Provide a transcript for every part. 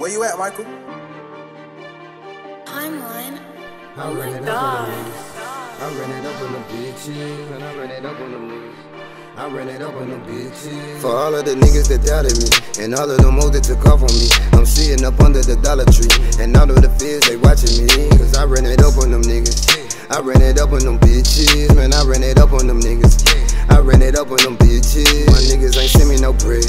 Where you at, Michael? Timeline. I ran it up on the loose. I ran it up on the bitches, and I ran it up on the loose. I ran it up on the bitches. For all of the niggas that doubted me, and all of the hoes that took off on me, I'm sitting up under the Dollar Tree, and all of the fears they watching me, cause I ran it up on them niggas. I ran it up on them bitches, man, I ran it up on them niggas. I ran it up on them bitches. My niggas ain't send me no bread.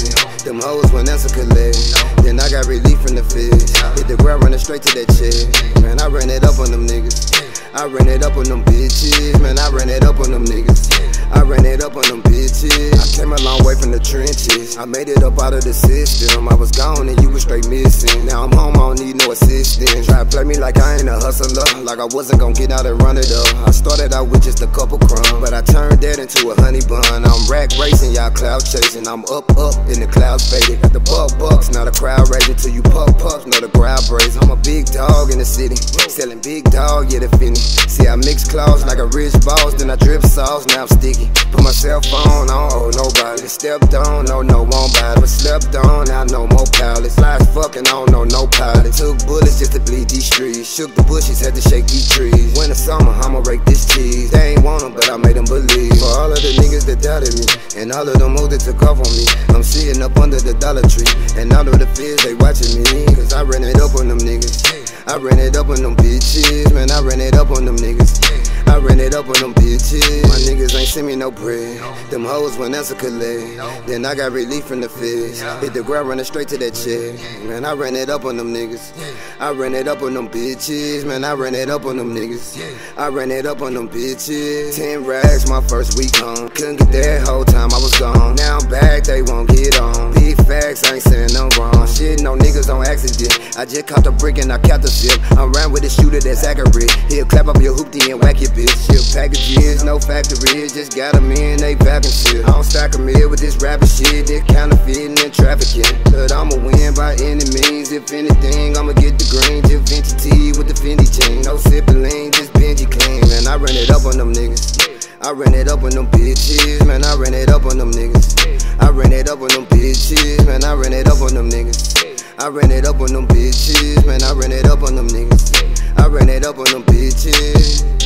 Them hoes went out to collect. Then I got relief from the feds. Hit the ground running straight to that check. Man, I ran it up on them niggas. I ran it up on them bitches. Man, I ran it up on them niggas. I ran it up on them bitches. I came a long way from the trenches. I made it up out of the system. I was gone and you was straight missing. Now I'm home, I don't need no assistance. Try to play me like I ain't a hustler, like I wasn't gonna get out and run it up. I started out with just a couple crumbs, but I turned that into a honey bun. I'm rack racing, y'all cloud chasing. I'm up in the clouds faded. Got the bucks, not a crowd raging. Till you puffs, not a crowd brace. I'm a big dog in the city, selling big dog, yeah, the Fendi. See, I mix clouds like a rich boss, then I drip sauce, now I'm sticky. Put my cell phone on, oh, nobody. Stepped on, oh, no one body. But slept on, I know more pilots. Fly as fuck and I don't know no pilot. Took bullets just to bleed these streets. Shook the bushes, had to shake these trees. Winter, summer, I'ma rake this cheese. They ain't want them, but I made them believe. For all of the niggas that doubted me, and all of them hoes that took off on me, I'm sitting up under the Dollar Tree, and all of the fears they watching me, cause I ran it up on them niggas. I ran it up on them bitches, man, I ran it up on them niggas. I ran it up on them bitches. My niggas ain't send me no bread. Them hoes went out to collect. Then I got relief from the feds. Hit the ground running straight to that check. Man, I ran it up on them niggas. I ran it up on them bitches. Man, I ran it up on them niggas. I ran it up on them bitches. 10 racks my first week home. Couldn't get there whole time I was gone. Now I'm back, they won't get on. Big facts, I ain't saying no wrong. Shitting on niggas on accident. I just caught a brick and I caught the zip. I'm round with a shooter that's accurate. He'll clap up your hoopty and whack your bitch. Shit packages, no factory, just got them in, they back and shit. I don't stack them here with this rapper shit, this counterfeiting and trafficking. But I'ma win by any means, if anything, I'ma get the green. Just Vinci tea with the Fendi chain. No sipping lean, just Benji clean. Man, I ran it up on them niggas. I ran it up on them bitches, man, I ran it up on them niggas. I ran it up on them bitches, man, I ran it up on them niggas. I ran it up on them bitches, man, I ran it up on them niggas. I ran it up on them bitches.